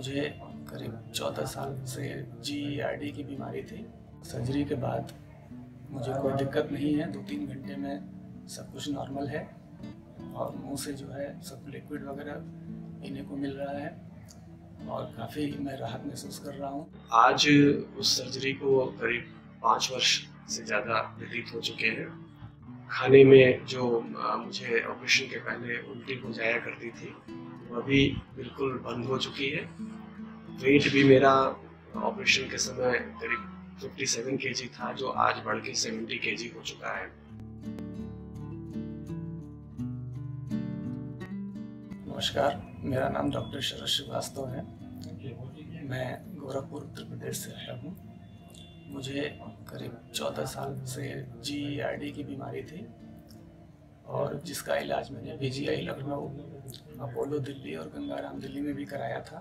मुझे करीब 14 साल से GERD की बीमारी थी। सर्जरी के बाद मुझे कोई दिक्कत नहीं है, 2-3 घंटे में सब कुछ नॉर्मल है और मुंह से जो है सब लिक्विड वगैरह पीने को मिल रहा है और काफ़ी मैं राहत महसूस कर रहा हूँ। आज उस सर्जरी को करीब 5 वर्ष से ज़्यादा व्यतीत हो चुके हैं। खाने में जो मुझे ऑपरेशन के पहले उल्टी हो जाया करती थी वह भी बिल्कुल बंद हो चुकी है। वेट भी मेरा ऑपरेशन के समय करीब 57 kg था जो आज बढ़ के 70 kg हो चुका है। नमस्कार, मेरा नाम डॉक्टर शरद श्रीवास्तव है। मैं गोरखपुर उत्तर प्रदेश से आया हूँ। मुझे करीब 14 साल से GERD की बीमारी थी और जिसका इलाज मैंने GI लखनऊ, अपोलो दिल्ली और गंगाराम दिल्ली में भी कराया था।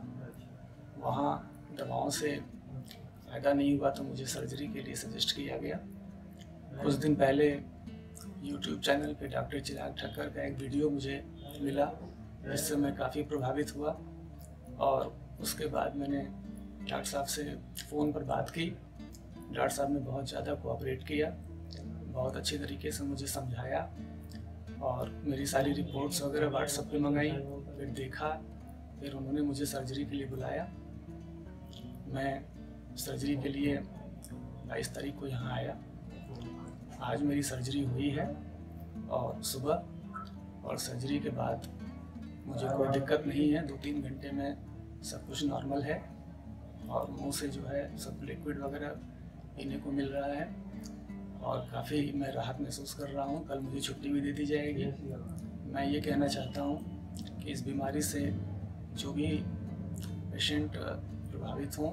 वहाँ दवाओं से फ़ायदा नहीं हुआ तो मुझे सर्जरी के लिए सजेस्ट किया गया। कुछ दिन पहले YouTube चैनल पे डॉक्टर चिराग ठक्कर का एक वीडियो मुझे मिला जिससे मैं काफ़ी प्रभावित हुआ और उसके बाद मैंने डॉक्टर साहब से फ़ोन पर बात की। डॉक्टर साहब ने बहुत ज़्यादा कोऑपरेट किया, बहुत अच्छे तरीके से मुझे समझाया और मेरी सारी रिपोर्ट्स वगैरह व्हाट्सएप पे मंगाई, फिर देखा, फिर उन्होंने मुझे सर्जरी के लिए बुलाया। मैं सर्जरी के लिए 22 तारीख को यहाँ आया। आज मेरी सर्जरी हुई है और सुबह, और सर्जरी के बाद मुझे कोई दिक्कत नहीं है, 2-3 घंटे में सब कुछ नॉर्मल है और मुंह से जो है सब लिक्विड वगैरह पीने को मिल रहा है और काफ़ी मैं राहत महसूस कर रहा हूँ। कल मुझे छुट्टी भी दे दी जाएगी। मैं ये कहना चाहता हूँ कि इस बीमारी से जो भी पेशेंट प्रभावित हों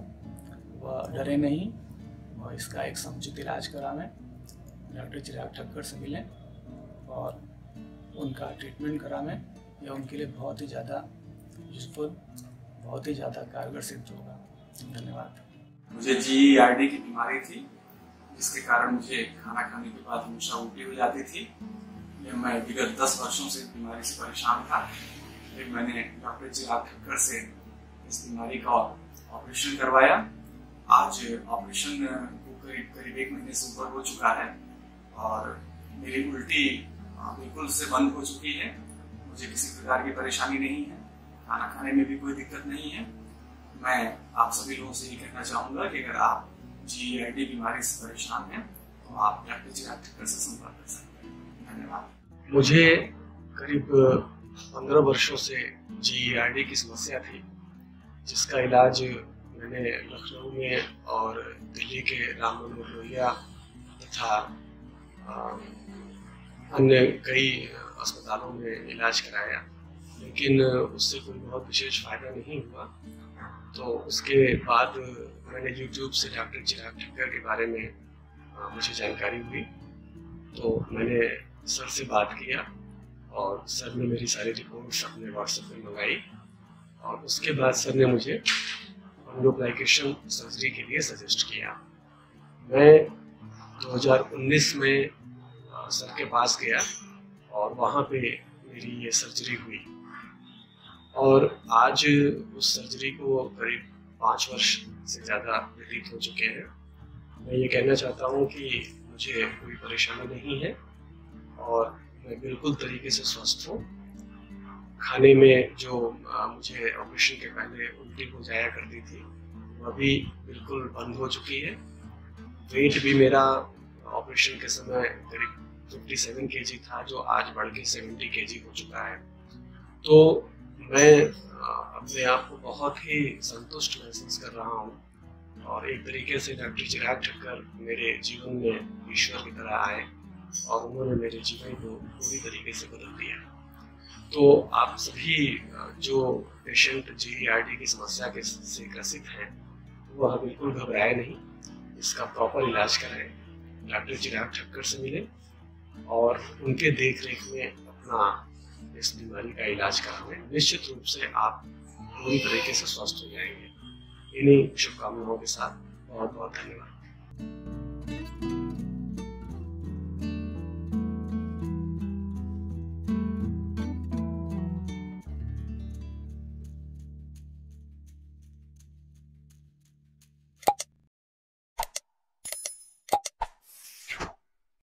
वह डरे नहीं और इसका एक समुचित इलाज करावें, डॉक्टर चिराग ठक्कर से मिलें और उनका ट्रीटमेंट करावें। यह उनके लिए बहुत ही ज़्यादा यूजफुल, बहुत ही ज़्यादा कारगर सिद्ध होगा। धन्यवाद। मुझे GERD की बीमारी थी जिसके कारण मुझे खाना खाने के बाद हमेशा उल्टी हो जाती थी। मैं विगत 10 वर्षों से बीमारी से परेशान था। फिर मैंने डॉक्टर चिराग ठक्कर से इस बीमारी का ऑपरेशन करवाया। आज ऑपरेशन को करीब 1 महीने से ऊपर हो चुका है और मेरी उल्टी बिल्कुल से बंद हो चुकी है। मुझे किसी प्रकार की परेशानी नहीं है, खाना खाने में भी कोई दिक्कत नहीं है। मैं आप सभी लोगों से ये कहना चाहूँगा कि अगर आप GERD बीमारी से परेशान हैं तो आप डॉक्टर चिराग ठक्कर से संपर्क कर सकते हैं। धन्यवाद। मुझे करीब 15 वर्षों से GERD की समस्या थी जिसका इलाज मैंने लखनऊ में और दिल्ली के राम मनोहर लोहिया तथा अन्य कई अस्पतालों में इलाज कराया, लेकिन उससे कोई बहुत विशेष फायदा नहीं हुआ। तो उसके बाद मैंने YouTube से डॉक्टर चिराग ठक्कर के बारे में मुझे जानकारी हुई तो मैंने सर से बात किया और सर ने मेरी सारी रिपोर्ट्स अपने WhatsApp में मंगाई और उसके बाद सर ने मुझे फंडोप्लिकेशन सर्जरी के लिए सजेस्ट किया। मैं 2019 में सर के पास गया और वहाँ पे मेरी ये सर्जरी हुई और आज उस सर्जरी को करीब 5 वर्ष से ज़्यादा व्यतीत हो चुके हैं। मैं ये कहना चाहता हूँ कि मुझे कोई परेशानी नहीं है और मैं बिल्कुल तरीके से स्वस्थ हूँ। खाने में जो मुझे ऑपरेशन के पहले उल्टी हो जाया करती थी वह भी बिल्कुल बंद हो चुकी है। वेट भी मेरा ऑपरेशन के समय करीब 57 kg था जो आज बढ़ के 70 kg हो चुका है। तो मैं अपने आप को बहुत ही संतुष्ट महसूस कर रहा हूँ और एक तरीके से डॉक्टर चिराग ठक्कर मेरे जीवन में ईश्वर की तरह आए और उन्होंने मेरे जीवन को पूरी तरीके से बदल दिया। तो आप सभी जो पेशेंट GERD की समस्या के से ग्रसित हैं वह बिल्कुल घबराए नहीं, इसका प्रॉपर इलाज कराएं, डॉक्टर चिराग ठक्कर से मिलें और उनके देखरेख में अपना इस बीमारी का इलाज कराएं। निश्चित रूप से आप पूरी तरीके से स्वस्थ हो जाएंगे। इन्हीं शुभकामनाओं के साथ बहुत बहुत धन्यवाद।